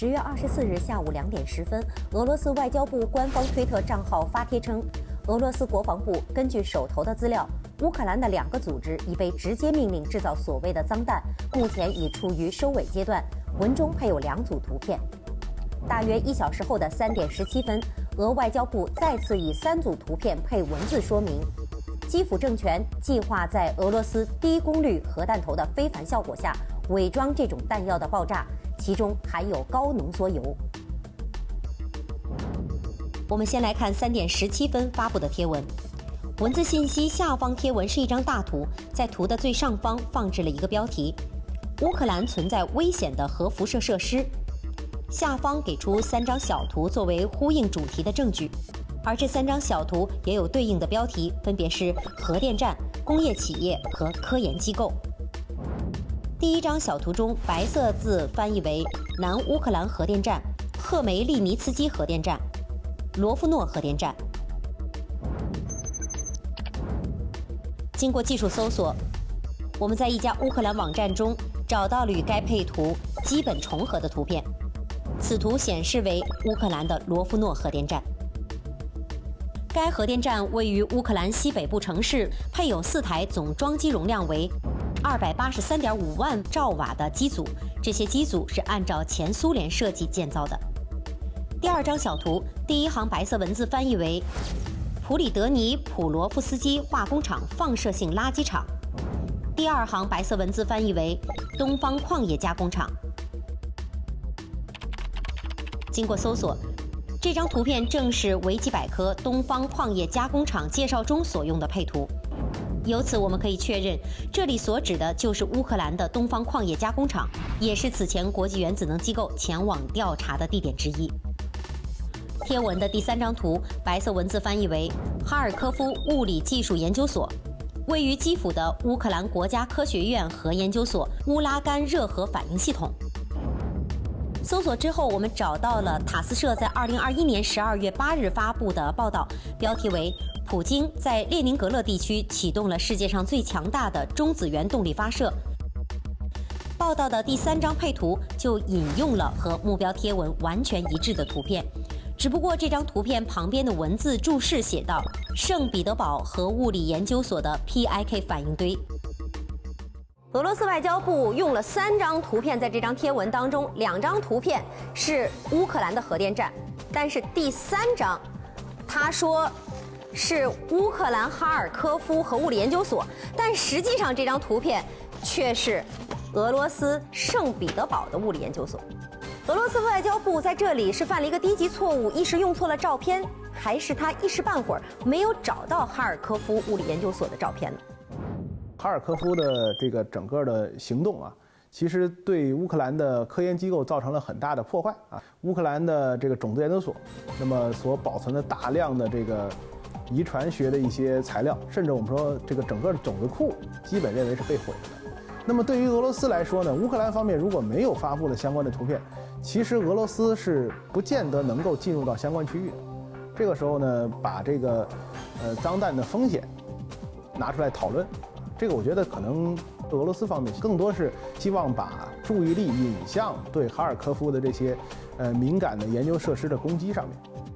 10月24日下午2点10分，俄罗斯外交部官方推特账号发帖称，俄罗斯国防部根据手头的资料，乌克兰的2个组织已被直接命令制造所谓的脏弹，目前已处于收尾阶段。文中配有2组图片。大约1小时后的3点17分，俄外交部再次以3组图片配文字说明。 基辅政权计划在俄罗斯低功率核弹头的非凡效果下，伪装这种弹药的爆炸，其中含有高浓缩铀。我们先来看3点17分发布的贴文，文字信息下方贴文是一张大图，在图的最上方放置了一个标题：“乌克兰存在危险的核辐射设施”，下方给出3张小图作为呼应主题的证据。 而这3张小图也有对应的标题，分别是核电站、工业企业和科研机构。第1张小图中，白色字翻译为南乌克兰核电站、赫梅利尼茨基核电站、罗夫诺核电站。经过技术搜索，我们在一家乌克兰网站中找到了与该配图基本重合的图片，此图显示为乌克兰的罗夫诺核电站。 该核电站位于乌克兰西北部城市，配有4台总装机容量为283.5万兆瓦的机组，这些机组是按照前苏联设计建造的。第2张小图，第1行白色文字翻译为“普里德尼普罗夫斯基化工厂放射性垃圾场”，第2行白色文字翻译为“东方矿业加工厂”。经过搜索。 这张图片正是维基百科《东方矿业加工厂》介绍中所用的配图，由此我们可以确认，这里所指的就是乌克兰的东方矿业加工厂，也是此前国际原子能机构前往调查的地点之一。贴文的第3张图，白色文字翻译为“哈尔科夫物理技术研究所”，位于基辅的乌克兰国家科学院核研究所乌拉干热核反应系统。 搜索之后，我们找到了塔斯社在2021年12月8日发布的报道，标题为“普京在列宁格勒地区启动了世界上最强大的中子源动力发射”。报道的第3张配图就引用了和目标贴文完全一致的图片，只不过这张图片旁边的文字注释写道：“圣彼得堡核物理研究所的 PIK 反应堆”。 俄罗斯外交部用了3张图片，在这张贴文当中，2张图片是乌克兰的核电站，但是第3张，他说是乌克兰哈尔科夫核物理研究所，但实际上这张图片却是俄罗斯圣彼得堡的物理研究所。俄罗斯外交部在这里是犯了一个低级错误，一时用错了照片，还是他一时半会儿没有找到哈尔科夫物理研究所的照片呢？ 哈尔科夫的这个整个的行动啊，其实对乌克兰的科研机构造成了很大的破坏啊。乌克兰的这个种子研究所，那么所保存的大量的这个遗传学的一些材料，甚至我们说这个整个种子库，基本认为是被毁的。那么对于俄罗斯来说呢，乌克兰方面如果没有发布了相关的图片，其实俄罗斯是不见得能够进入到相关区域的。这个时候呢，把这个脏弹的风险拿出来讨论。 这个我觉得可能俄罗斯方面更多是希望把注意力引向对哈尔科夫的这些敏感的研究设施的攻击上面。